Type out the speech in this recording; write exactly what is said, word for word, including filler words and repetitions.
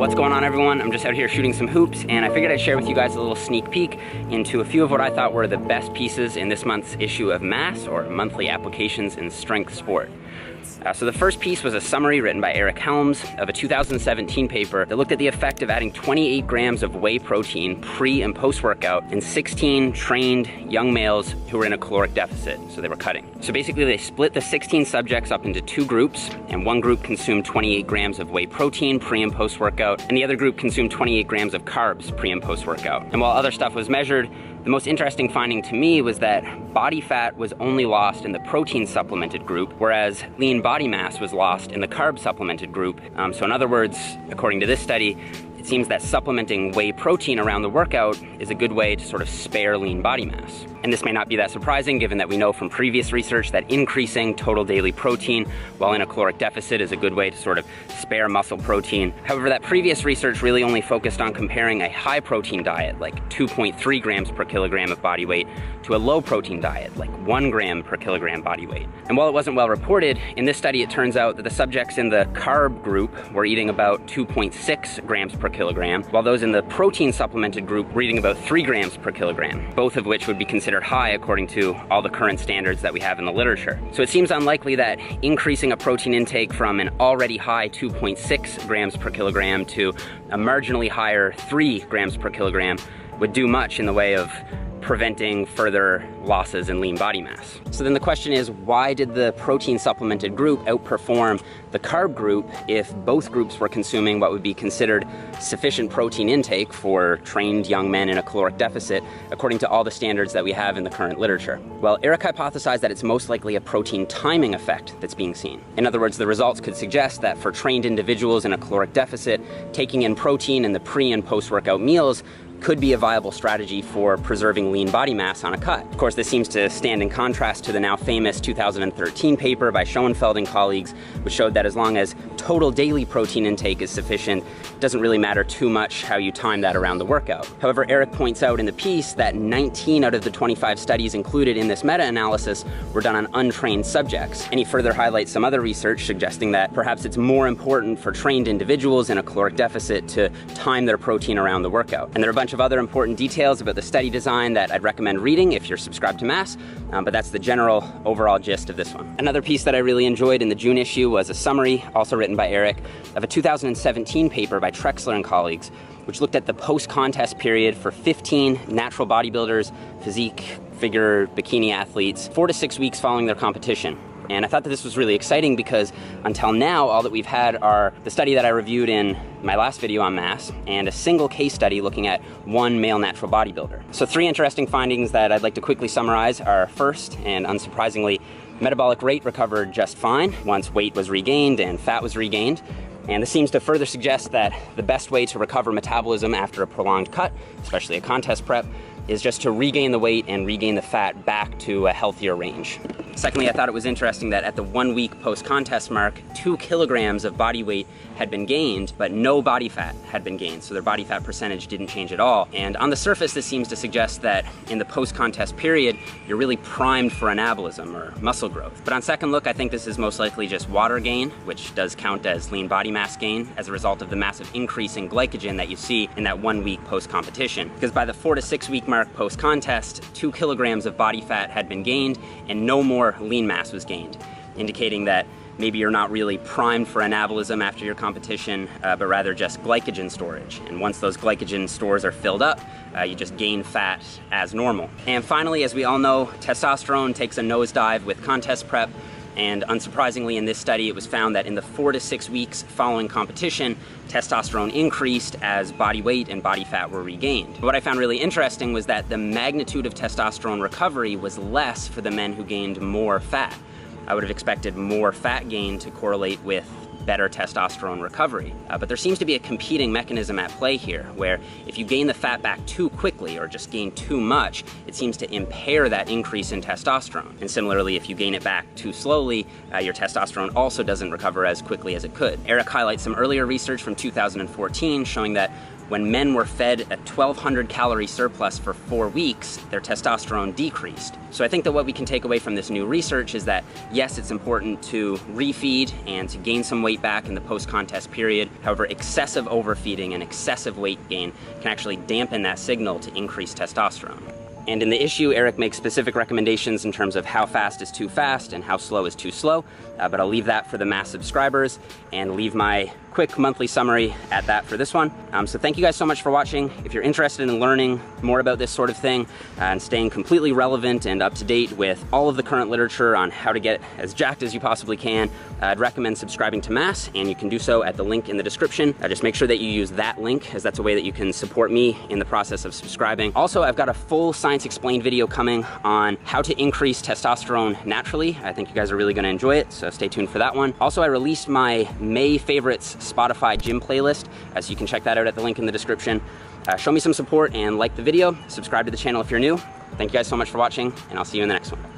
What's going on, everyone? I'm just out here shooting some hoops, and I figured I'd share with you guys a little sneak peek into a few of what I thought were the best pieces in this month's issue of Mass, or Monthly Applications in Strength Sport. Uh, so the first piece was a summary written by Eric Helms of a two thousand seventeen paper that looked at the effect of adding twenty-eight grams of whey protein pre and post-workout in sixteen trained young males who were in a caloric deficit, so they were cutting. So basically they split the sixteen subjects up into two groups, and one group consumed twenty-eight grams of whey protein pre and post-workout, and the other group consumed twenty-eight grams of carbs pre and post-workout. And while other stuff was measured, the most interesting finding to me was that body fat was only lost in the protein supplemented group, whereas lean body mass was lost in the carb supplemented group. Um, so in other words, according to this study, it seems that supplementing whey protein around the workout is a good way to sort of spare lean body mass. And this may not be that surprising, given that we know from previous research that increasing total daily protein while in a caloric deficit is a good way to sort of spare muscle protein. However, that previous research really only focused on comparing a high protein diet, like two point three grams per kilogram of body weight, to a low protein diet, like one gram per kilogram body weight. And while it wasn't well reported, in this study it turns out that the subjects in the carb group were eating about two point six grams per kilogram, while those in the protein supplemented group were eating about three grams per kilogram, both of which would be considered high according to all the current standards that we have in the literature. So it seems unlikely that increasing a protein intake from an already high two point six grams per kilogram to a marginally higher three grams per kilogram would do much in the way of preventing further losses in lean body mass. So then the question is, why did the protein supplemented group outperform the carb group if both groups were consuming what would be considered sufficient protein intake for trained young men in a caloric deficit according to all the standards that we have in the current literature? Well, Eric hypothesized that it's most likely a protein timing effect that's being seen. In other words, the results could suggest that for trained individuals in a caloric deficit, taking in protein in the pre and post-workout meals could be a viable strategy for preserving lean body mass on a cut. Of course, this seems to stand in contrast to the now famous two thousand thirteen paper by Schoenfeld and colleagues, which showed that as long as total daily protein intake is sufficient, it doesn't really matter too much how you time that around the workout. However, Eric points out in the piece that nineteen out of the twenty-five studies included in this meta-analysis were done on untrained subjects. And he further highlights some other research suggesting that perhaps it's more important for trained individuals in a caloric deficit to time their protein around the workout. And there are a bunch of other important details about the study design that I'd recommend reading if you're subscribed to Mass, um, but that's the general overall gist of this one. Another piece that I really enjoyed in the June issue was a summary, also written by Eric, of a two thousand seventeen paper by Trexler and colleagues, which looked at the post-contest period for fifteen natural bodybuilders, physique, figure, bikini athletes, four to six weeks following their competition. And I thought that this was really exciting because until now, all that we've had are the study that I reviewed in my last video on Mass and a single case study looking at one male natural bodybuilder. So three interesting findings that I'd like to quickly summarize are: first, and unsurprisingly, metabolic rate recovered just fine once weight was regained and fat was regained. And this seems to further suggest that the best way to recover metabolism after a prolonged cut, especially a contest prep, is just to regain the weight and regain the fat back to a healthier range. Secondly, I thought it was interesting that at the one week post-contest mark, two kilograms of body weight had been gained, but no body fat had been gained, so their body fat percentage didn't change at all. And on the surface, this seems to suggest that in the post-contest period, you're really primed for anabolism or muscle growth. But on second look, I think this is most likely just water gain, which does count as lean body mass gain as a result of the massive increase in glycogen that you see in that one week post-competition. Because by the four to six week mark post-contest, two kilograms of body fat had been gained and no more lean mass was gained, indicating that maybe you're not really primed for anabolism after your competition, uh, but rather just glycogen storage. And once those glycogen stores are filled up, uh, you just gain fat as normal. And finally, as we all know, testosterone takes a nosedive with contest prep. And unsurprisingly, in this study, it was found that in the four to six weeks following competition, testosterone increased as body weight and body fat were regained. What I found really interesting was that the magnitude of testosterone recovery was less for the men who gained more fat. I would have expected more fat gain to correlate with better testosterone recovery. Uh, but there seems to be a competing mechanism at play here, where if you gain the fat back too quickly or just gain too much, it seems to impair that increase in testosterone. And similarly, if you gain it back too slowly, uh, your testosterone also doesn't recover as quickly as it could. Eric highlights some earlier research from two thousand fourteen showing that When men were fed a twelve hundred calorie surplus for four weeks, their testosterone decreased. So I think that what we can take away from this new research is that, yes, it's important to refeed and to gain some weight back in the post-contest period. However, excessive overfeeding and excessive weight gain can actually dampen that signal to increase testosterone. And in the issue, Eric makes specific recommendations in terms of how fast is too fast and how slow is too slow, uh, but I'll leave that for the Mass subscribers and leave my quick monthly summary at that for this one. Um, so thank you guys so much for watching. If you're interested in learning more about this sort of thing uh, and staying completely relevant and up to date with all of the current literature on how to get as jacked as you possibly can, uh, I'd recommend subscribing to Mass, and you can do so at the link in the description. Uh, just make sure that you use that link, as that's a way that you can support me in the process of subscribing. Also, I've got a full Science Explained video coming on how to increase testosterone naturally. I think you guys are really going to enjoy it, so stay tuned for that one. Also, I released my May favorites Spotify gym playlist, uh, so you can check that out at the link in the description. Uh, show me some support and like the video. Subscribe to the channel if you're new. Thank you guys so much for watching, and I'll see you in the next one.